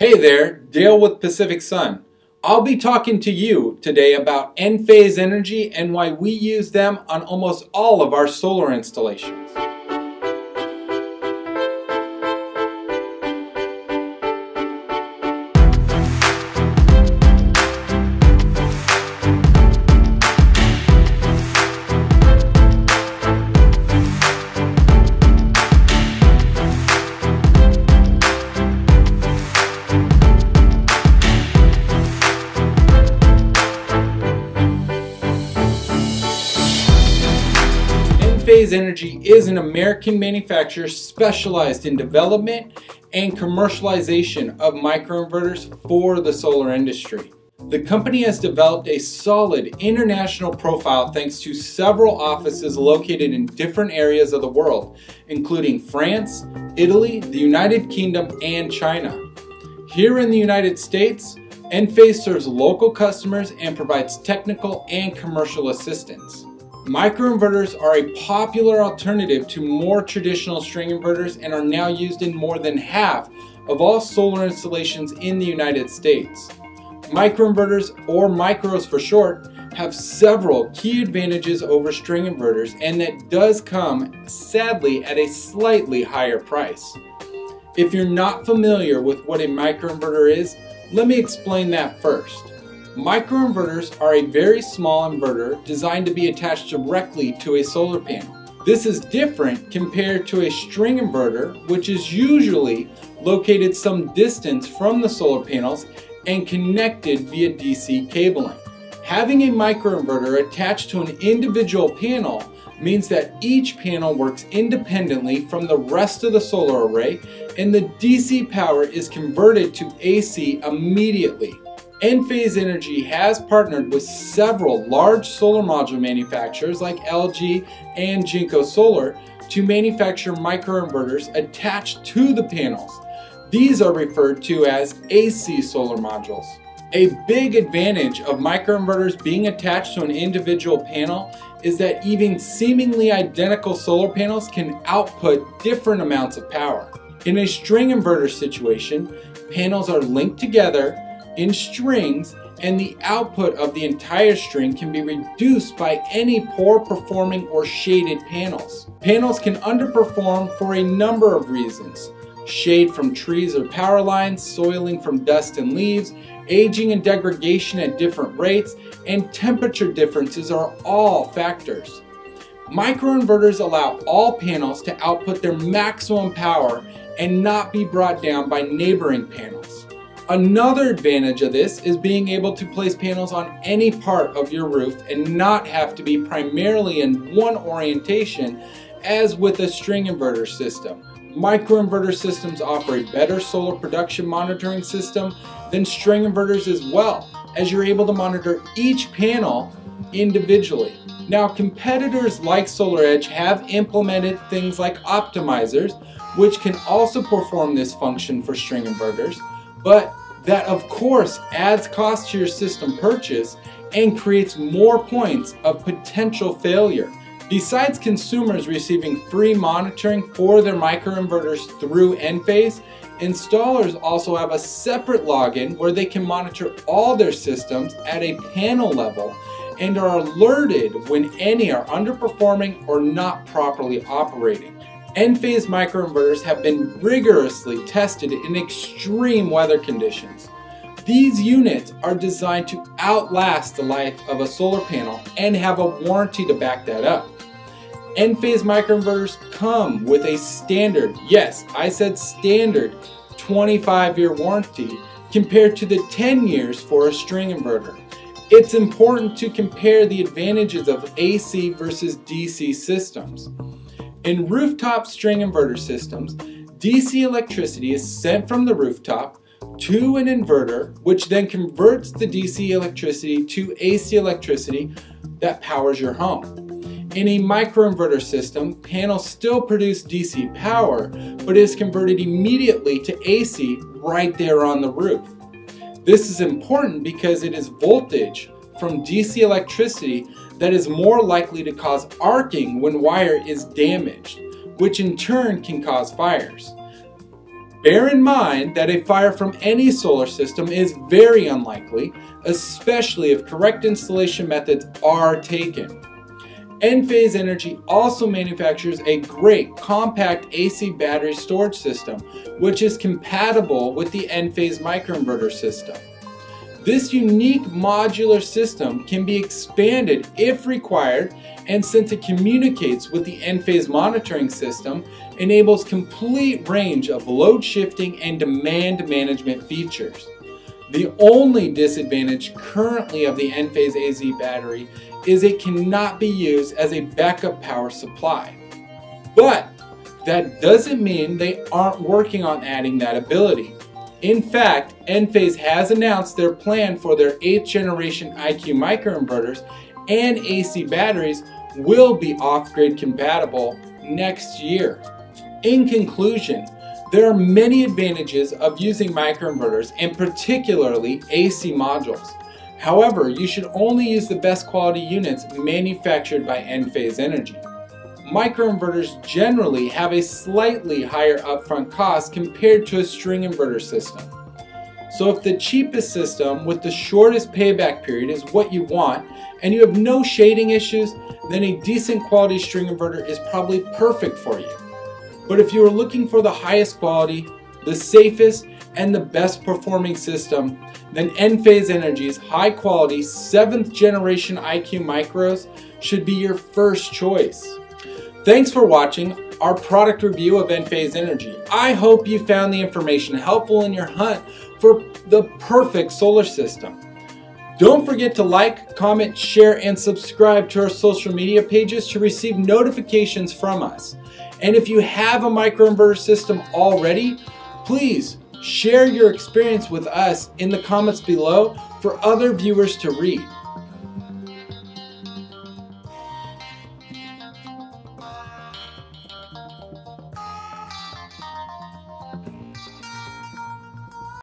Hey there, Dale with Pacific Sun. I'll be talking to you today about Enphase Energy and why we use them on almost all of our solar installations. Enphase Energy is an American manufacturer specialized in development and commercialization of microinverters for the solar industry. The company has developed a solid international profile thanks to several offices located in different areas of the world, including France, Italy, the United Kingdom, and China. Here in the United States, Enphase serves local customers and provides technical and commercial assistance. Microinverters are a popular alternative to more traditional string inverters and are now used in more than half of all solar installations in the United States. Microinverters, or micros for short, have several key advantages over string inverters, and that does come, sadly, at a slightly higher price. If you're not familiar with what a microinverter is, let me explain that first. Microinverters are a very small inverter designed to be attached directly to a solar panel. This is different compared to a string inverter, which is usually located some distance from the solar panels and connected via DC cabling. Having a microinverter attached to an individual panel means that each panel works independently from the rest of the solar array, and the DC power is converted to AC immediately. Enphase Energy has partnered with several large solar module manufacturers like LG and Jinko Solar to manufacture microinverters attached to the panels. These are referred to as AC solar modules. A big advantage of microinverters being attached to an individual panel is that even seemingly identical solar panels can output different amounts of power. In a string inverter situation, panels are linked together in strings, and the output of the entire string can be reduced by any poor performing or shaded panels. Panels can underperform for a number of reasons: shade from trees or power lines, soiling from dust and leaves, aging and degradation at different rates, and temperature differences are all factors. Microinverters allow all panels to output their maximum power and not be brought down by neighboring panels. Another advantage of this is being able to place panels on any part of your roof and not have to be primarily in one orientation as with a string inverter system. Microinverter systems offer a better solar production monitoring system than string inverters as well, as you're able to monitor each panel individually. Now, competitors like SolarEdge have implemented things like optimizers, which can also perform this function for string inverters, but that of course adds cost to your system purchase and creates more points of potential failure. Besides consumers receiving free monitoring for their microinverters through Enphase, installers also have a separate login where they can monitor all their systems at a panel level and are alerted when any are underperforming or not properly operating. Enphase microinverters have been rigorously tested in extreme weather conditions. These units are designed to outlast the life of a solar panel and have a warranty to back that up. Enphase microinverters come with a standard, yes, I said standard, 25-year warranty compared to the 10 years for a string inverter. It's important to compare the advantages of AC versus DC systems. In rooftop string inverter systems, DC electricity is sent from the rooftop to an inverter, which then converts the DC electricity to AC electricity that powers your home. In a microinverter system, panels still produce DC power, but it is converted immediately to AC right there on the roof. This is important because it is voltage from DC electricity that is more likely to cause arcing when wire is damaged, which in turn can cause fires. Bear in mind that a fire from any solar system is very unlikely, especially if correct installation methods are taken. Enphase Energy also manufactures a great compact AC battery storage system, which is compatible with the Enphase microinverter system. This unique modular system can be expanded if required, and since it communicates with the Enphase monitoring system, enables complete range of load shifting and demand management features. The only disadvantage currently of the Enphase AC battery is it cannot be used as a backup power supply. But that doesn't mean they aren't working on adding that ability. In fact, Enphase has announced their plan for their 8th generation IQ microinverters and AC batteries will be off-grid compatible next year. In conclusion, there are many advantages of using microinverters and particularly AC modules. However, you should only use the best quality units manufactured by Enphase Energy. Microinverters generally have a slightly higher upfront cost compared to a string inverter system. So if the cheapest system with the shortest payback period is what you want and you have no shading issues, then a decent quality string inverter is probably perfect for you. But if you are looking for the highest quality, the safest, and the best performing system, then Enphase Energy's high quality 7th generation IQ micros should be your first choice. Thanks for watching our product review of Enphase Energy. I hope you found the information helpful in your hunt for the perfect solar system. Don't forget to like, comment, share, and subscribe to our social media pages to receive notifications from us. And if you have a microinverter system already, please share your experience with us in the comments below for other viewers to read.